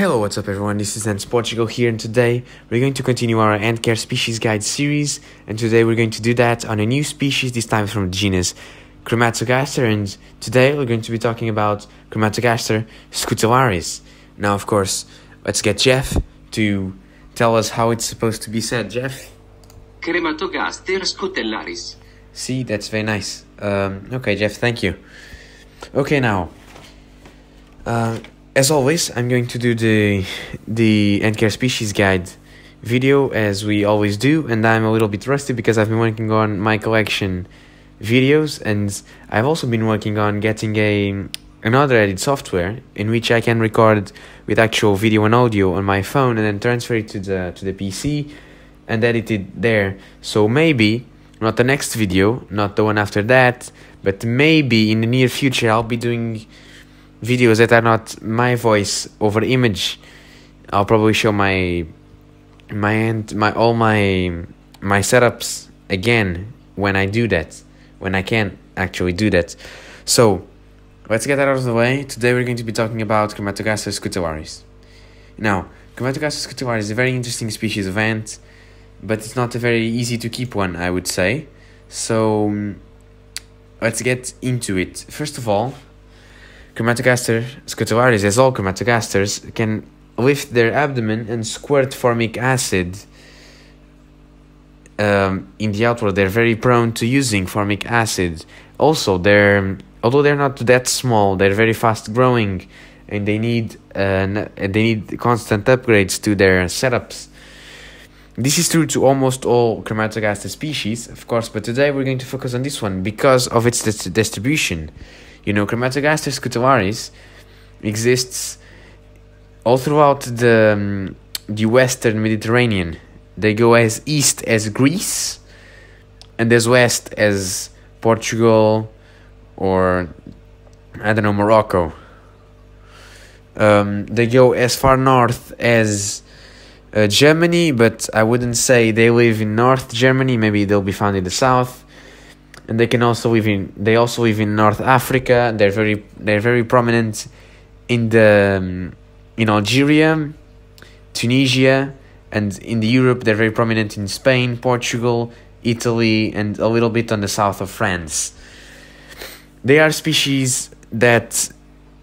Hello, what's up everyone, this is Ants Portugal here, and today we're going to continue our ant care species guide series, and today we're going to do that on a new species, this time from the genus Crematogaster, and today we're going to be talking about Crematogaster scutellaris. Now of course, let's get Jeff to tell us how it's supposed to be said. Jeff? Crematogaster scutellaris. See, that's very nice. Okay Jeff, thank you. Okay, now as always, I'm going to do the ant care species guide video as we always do, and I'm a little bit rusty because I've been working on my collection videos, and I've also been working on getting another edit software in which I can record with actual video and audio on my phone and then transfer it to the PC and edit it there. So maybe not the next video, not the one after that, but maybe in the near future I'll be doing videos that are not my voice over image. I'll probably show my setups again when I do that, when I can actually do that. So let's get that out of the way. Today we're going to be talking about Crematogaster scutellaris. Now, Crematogaster scutellaris is a very interesting species of ant, but it's not a very easy to keep one, I would say. So let's get into it. First of all, Crematogaster scutellaris, as all Crematogasters, can lift their abdomen and squirt formic acid in the outward. They're very prone to using formic acid. Also, although they're not that small, they're very fast growing, and they need constant upgrades to their setups. This is true to almost all Crematogaster species, of course, but today we're going to focus on this one because of its distribution. You know, Crematogaster scutellaris exists all throughout the Western Mediterranean. They go as east as Greece and as west as Portugal or, I don't know, Morocco. They go as far north as Germany, but I wouldn't say they live in North Germany. Maybe they'll be found in the south, and they also live in North Africa. They're very prominent in in Algeria, Tunisia, and in Europe. They're very prominent in Spain, Portugal, Italy, and a little bit on the south of France. They are species that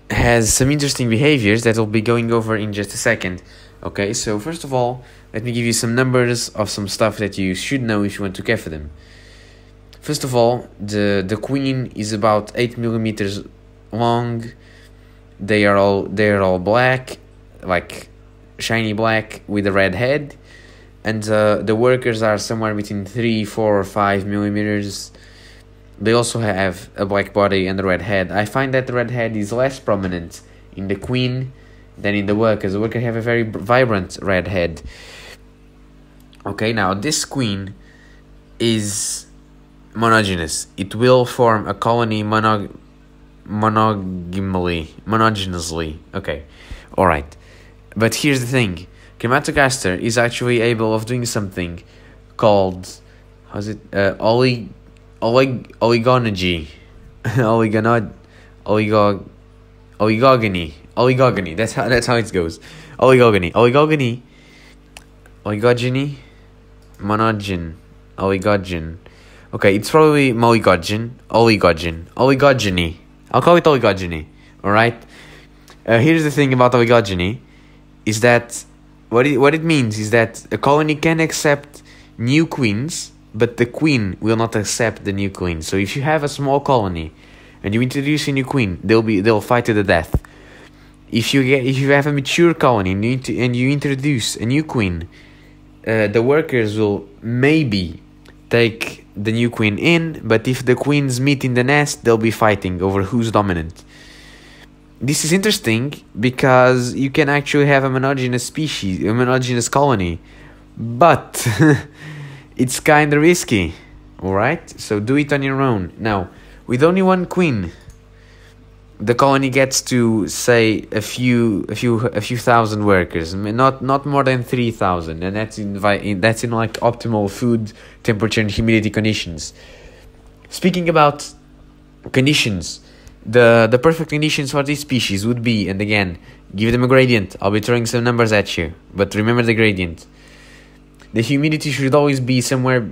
has some interesting behaviors that we'll be going over in just a second. Okay, so first of all, let me give you some numbers of some stuff that you should know if you want to care for them. First of all, the queen is about 8 millimeters long. They are all black, like shiny black with a red head, and the workers are somewhere between 3, 4, or 5 millimeters. They also have a black body and a red head. I find that the red head is less prominent in the queen than in the workers. The workers have a very vibrant red head. Okay, now this queen is monogenous. It will form a colony monogenously. Okay, all right. But here's the thing: Crematogaster is actually able of doing something called oligogony. Oligogony. That's how it goes. Oligogeny. Oligogen. Okay, it's probably moligogen. Oligogeny. I'll call it oligogeny. All right. Here's the thing about oligogeny, is that what it means is that a colony can accept new queens, but the queen will not accept the new queen. So if you have a small colony, and you introduce a new queen, they'll fight to the death. If you have a mature colony and you introduce a new queen, the workers will maybe take the new queen in, but if the queens meet in the nest, they'll be fighting over who's dominant. This is interesting because you can actually have a monogenous colony, but it's kind of risky, all right? So do it on your own. Now, with only one queen, the colony gets to, say, a few thousand workers, not more than 3,000, and that's in like optimal food, temperature, and humidity conditions. Speaking about conditions, The perfect conditions for this species would be, and again, give them a gradient, I'll be throwing some numbers at you, but remember the gradient. The humidity should always be somewhere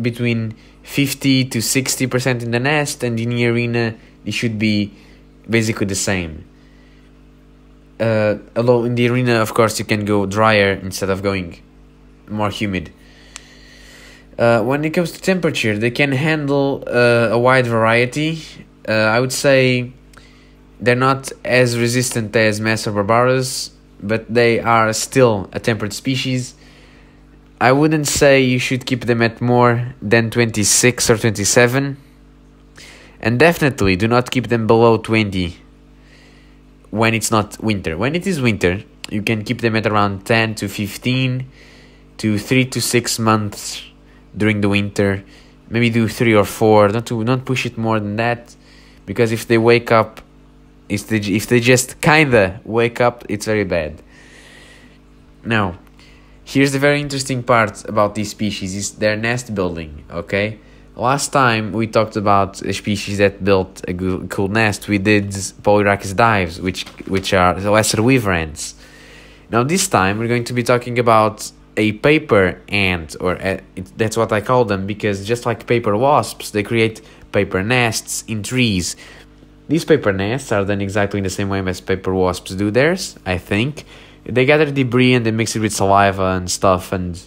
between 50 to 60% in the nest, and in the arena it should be basically the same. Although in the arena, of course, you can go drier instead of going more humid. When it comes to temperature, they can handle a wide variety. I would say they're not as resistant as Messor barbarus, but they are still a temperate species. I wouldn't say you should keep them at more than 26 or 27, and definitely do not keep them below 20 when it's not winter. When it is winter, you can keep them at around 10 to 15 to 3 to 6 months during the winter. Maybe do 3 or 4, don't push it more than that, because if they wake up, if they just kinda wake up, it's very bad. Now, here's the very interesting part about these species, is their nest building, okay? Last time we talked about a species that built a cool nest. We did Polyrhachis dives, which are the lesser weaver ants. Now this time we're going to be talking about a paper ant, or that's what I call them, because just like paper wasps, they create paper nests in trees. These paper nests are done exactly in the same way as paper wasps do theirs, I think. They gather debris and they mix it with saliva and stuff, and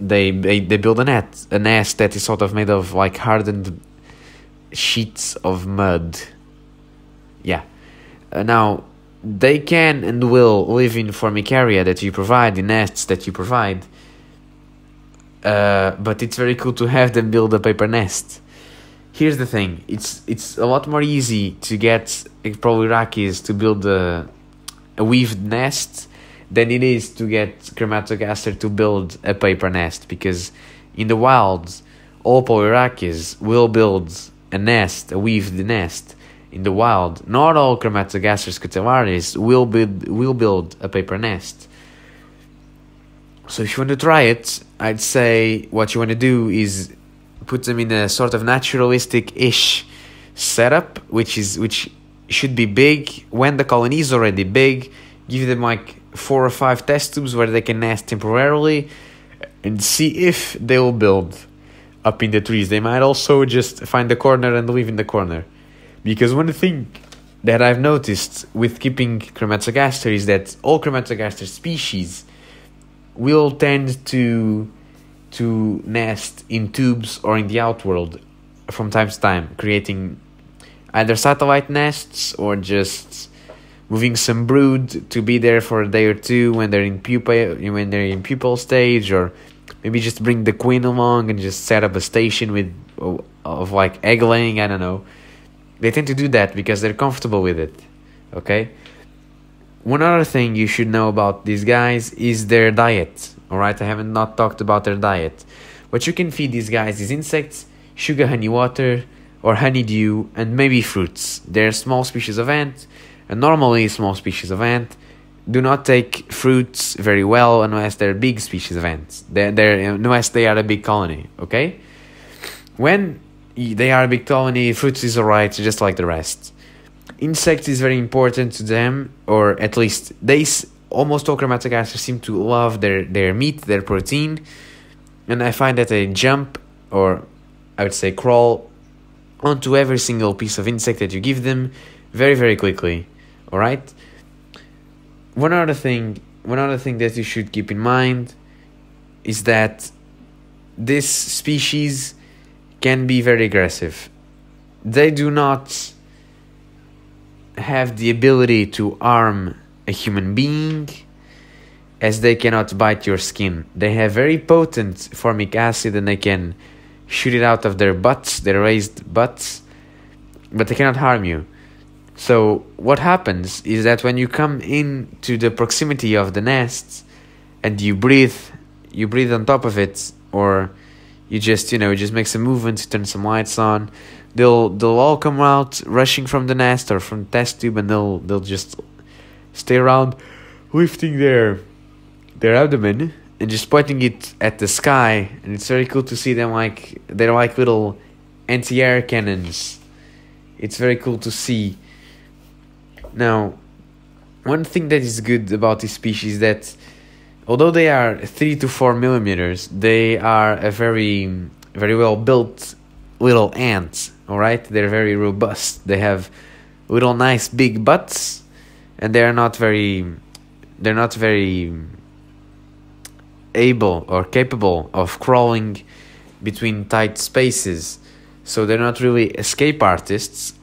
they build a nest that is sort of made of like hardened sheets of mud. Yeah. Now, they can and will live in formicaria that you provide, in nests that you provide. But it's very cool to have them build a paper nest. Here's the thing, it's a lot more easy to get Polyrhachis to build a weaved nest than it is to get Crematogaster to build a paper nest, because in the wild all Polyrhachis will build a nest, a weaved nest. In the wild, not all Crematogaster scutellaris will build a paper nest. So if you want to try it, I'd say what you want to do is put them in a sort of naturalistic-ish setup, which should be big. When the colony is already big, give them like 4 or 5 test tubes where they can nest temporarily and see if they will build up in the trees. They might also just find a corner and live in the corner, because one thing that I've noticed with keeping Crematogaster is that all Crematogaster species will tend to nest in tubes or in the outworld from time to time, creating either satellite nests or just moving some brood to be there for a day or two when they're in pupal stage, or maybe just bring the queen along and just set up a station of like egg laying, I don't know. They tend to do that because they're comfortable with it, okay? One other thing you should know about these guys is their diet, alright? I haven't not talked about their diet. What you can feed these guys is insects, sugar honey water, or honeydew, and maybe fruits. They're small species of ant, and normally small species of ant do not take fruits very well unless they're big species of ants, unless they are a big colony, okay? When they are a big colony, fruits is alright, just like the rest. Insects is very important to them, or at least they almost all Crematogaster seem to love their meat, their protein, and I find that they jump, or I would say crawl, onto every single piece of insect that you give them very, very quickly, alright? One other thing that you should keep in mind is that this species can be very aggressive. They do not have the ability to harm a human being, as they cannot bite your skin. They have very potent formic acid and they can shoot it out of their butts, their raised butts, but they cannot harm you. So what happens is that when you come into the proximity of the nests and you breathe on top of it, or you just, just make some movements, turn some lights on, they'll all come out rushing from the nest or from the test tube, and they'll just stay around lifting their abdomen and just pointing it at the sky, and it's very cool to see them. Like, they're like little anti-air cannons. it's very cool to see. Now, one thing that is good about this species is that although they are 3 to 4 millimeters, they are a very well built little ant. All right, they're very robust. They have little nice big butts, and they are not very able or capable of crawling between tight spaces. So they're not really escape artists,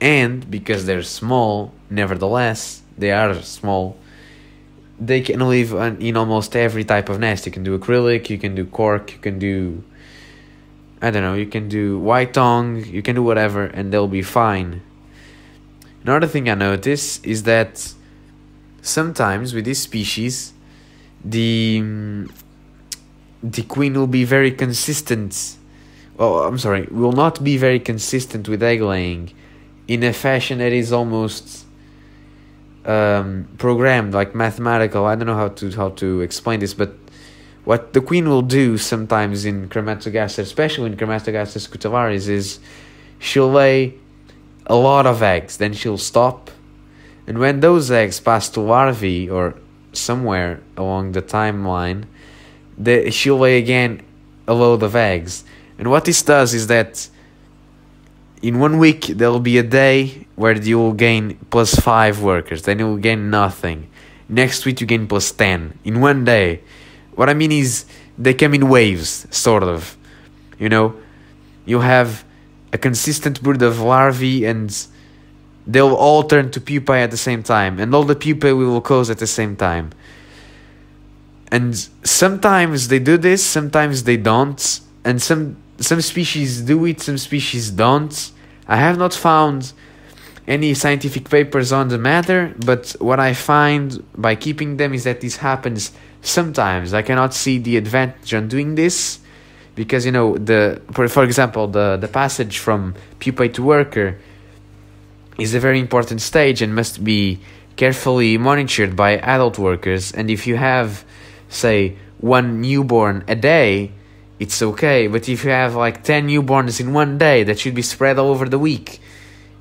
and because they're small, nevertheless, they are small, they can live in almost every type of nest. You can do acrylic, you can do cork, you can do, I don't know, you can do white tongue, you can do whatever, and they'll be fine. Another thing I notice is that sometimes with this species, the queen will be very consistent. Oh, I'm sorry, will not be very consistent with egg laying in a fashion that is almost programmed, like mathematical. I don't know how to explain this, but what the queen will do sometimes in Crematogaster, especially in Crematogaster scutellaris, is she'll lay a lot of eggs, then she'll stop, and when those eggs pass to larvae or somewhere along the timeline, she'll lay again a load of eggs. And what this does is that in 1 week there'll be a day where you'll gain +5 workers, then you'll gain nothing. Next week you gain +10 in 1 day. What I mean is they come in waves, sort of. You know, you have a consistent brood of larvae and they'll all turn to pupae at the same time, and all the pupae will close at the same time. And sometimes they do this, sometimes they don't, and some species do it, some species don't. I have not found any scientific papers on the matter, but what I find by keeping them is that this happens sometimes. I cannot see the advantage on doing this, because, you know, for example, the passage from pupae to worker is a very important stage and must be carefully monitored by adult workers. And if you have, say, 1 newborn a day, it's okay. But if you have like 10 newborns in 1 day, that should be spread all over the week.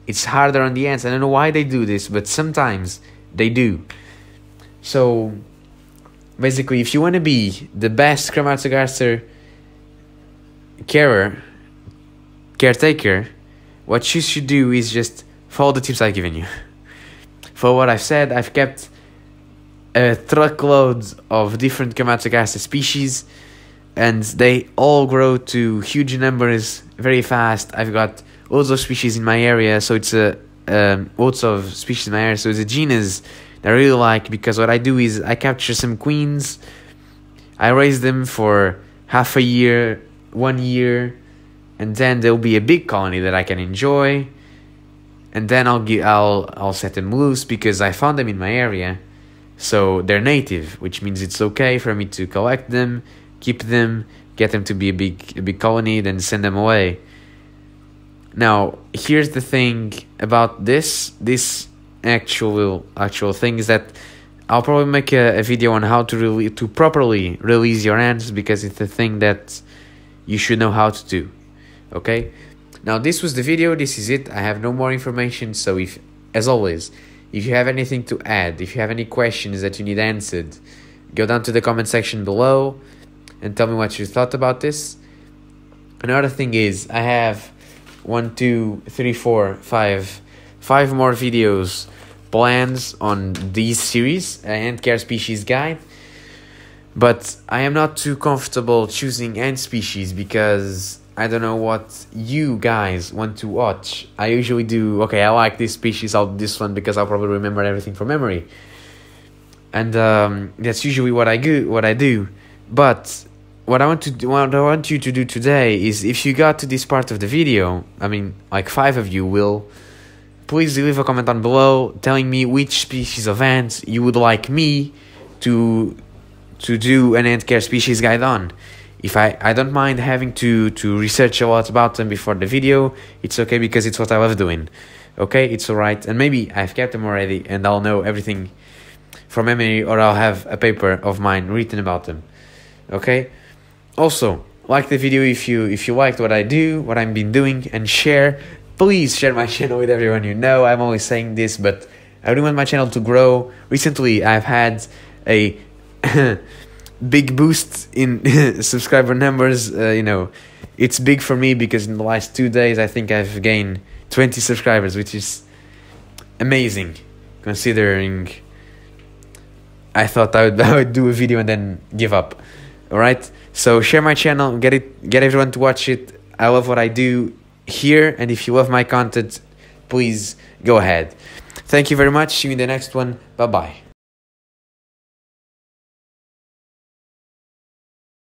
It's harder on the ants. I don't know why they do this, but sometimes they do. So basically, if you want to be the best Crematogaster caretaker, what you should do is just follow the tips I've given you. For what I've said, I've kept a truckload of different Crematogaster species, and they all grow to huge numbers very fast. I've got lots of species in my area, so it's a genus that I really like, because what I do is I capture some queens, I raise them for half a year, 1 year, and then there'll be a big colony that I can enjoy. And then I'll set them loose because I found them in my area, so they're native, which means it's okay for me to collect them, keep them, get them to be a big colony, then send them away. Now, here's the thing about this actual thing is that I'll probably make a video on how to properly release your ants, because it's a thing that you should know how to do. Okay. Now, this was the video, this is it, I have no more information, so as always, if you have anything to add, if you have any questions that you need answered, go down to the comment section below and tell me what you thought about this. Another thing is, I have 5 more videos plans on this series, Ant Care Species Guide, but I am not too comfortable choosing ant species because I don't know what you guys want to watch. I usually do, okay, I like this species, I'll do this one because I'll probably remember everything from memory. And that's usually what I do. But what I want you to do today is, if you got to this part of the video, I mean, like 5 of you will, please leave a comment down below telling me which species of ants you would like me to do an ant care species guide on. If I don't mind having to research a lot about them before the video, it's okay, because it's what I love doing. Okay, it's alright. And maybe I've kept them already and I'll know everything from memory, or I'll have a paper of mine written about them. Okay? Also, like the video if you liked what I do, what I've been doing, and share Please share my channel with everyone you know. I'm always saying this, but I really want my channel to grow. Recently, I've had a big boost in subscriber numbers. You know, it's big for me because in the last 2 days, I think I've gained 20 subscribers, which is amazing, considering I thought I would do a video and then give up. All right, so share my channel, get everyone to watch it. I love what I do here, and if you love my content, please go ahead. Thank you very much. See you in the next one. Bye bye.